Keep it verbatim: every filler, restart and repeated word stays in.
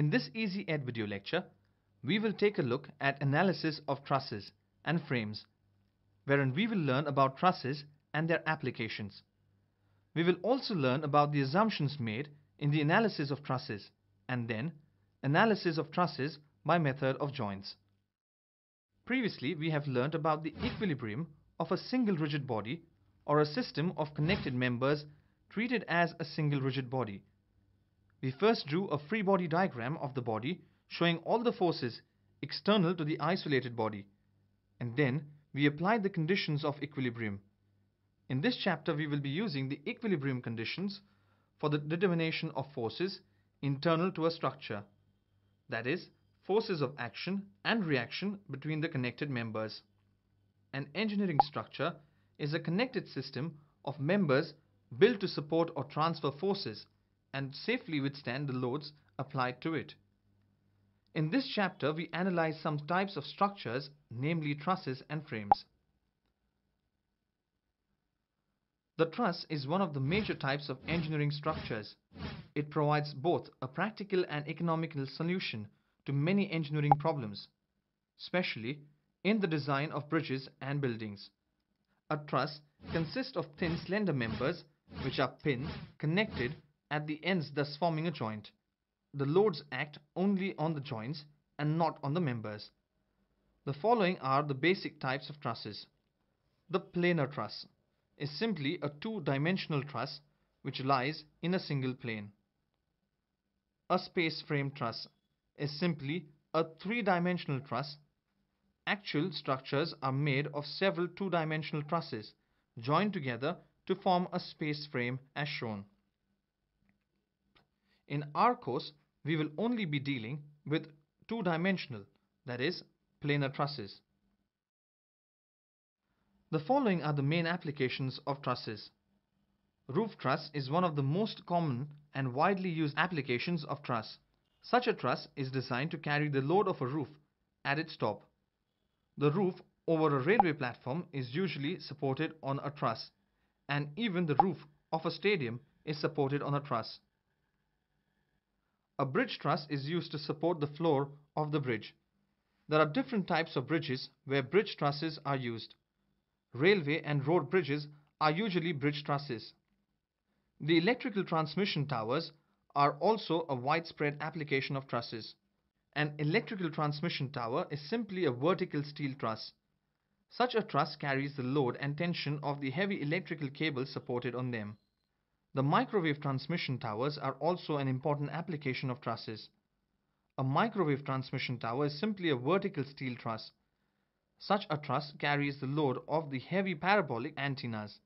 In this EzEd video lecture, we will take a look at analysis of trusses and frames, wherein we will learn about trusses and their applications. We will also learn about the assumptions made in the analysis of trusses and then analysis of trusses by method of joins. Previously, we have learned about the equilibrium of a single rigid body or a system of connected members treated as a single rigid body. We first drew a free body diagram of the body showing all the forces external to the isolated body, and then we applied the conditions of equilibrium. In this chapter, we will be using the equilibrium conditions for the determination of forces internal to a structure, that is, forces of action and reaction between the connected members. An engineering structure is a connected system of members built to support or transfer forces and safely withstand the loads applied to it. In this chapter, we analyze some types of structures, namely trusses and frames. The truss is one of the major types of engineering structures. It provides both a practical and economical solution to many engineering problems, especially in the design of bridges and buildings. A truss consists of thin, slender members which are pinned, connected at the ends, thus forming a joint. The loads act only on the joints and not on the members. The following are the basic types of trusses. The planar truss is simply a two-dimensional truss which lies in a single plane. A space frame truss is simply a three-dimensional truss. Actual structures are made of several two-dimensional trusses joined together to form a space frame as shown. In our course, we will only be dealing with two-dimensional, that is, planar trusses. The following are the main applications of trusses. Roof truss is one of the most common and widely used applications of truss. Such a truss is designed to carry the load of a roof at its top. The roof over a railway platform is usually supported on a truss, and even the roof of a stadium is supported on a truss. A bridge truss is used to support the floor of the bridge. There are different types of bridges where bridge trusses are used. Railway and road bridges are usually bridge trusses. The electrical transmission towers are also a widespread application of trusses. An electrical transmission tower is simply a vertical steel truss. Such a truss carries the load and tension of the heavy electrical cables supported on them. The microwave transmission towers are also an important application of trusses. A microwave transmission tower is simply a vertical steel truss. Such a truss carries the load of the heavy parabolic antennas.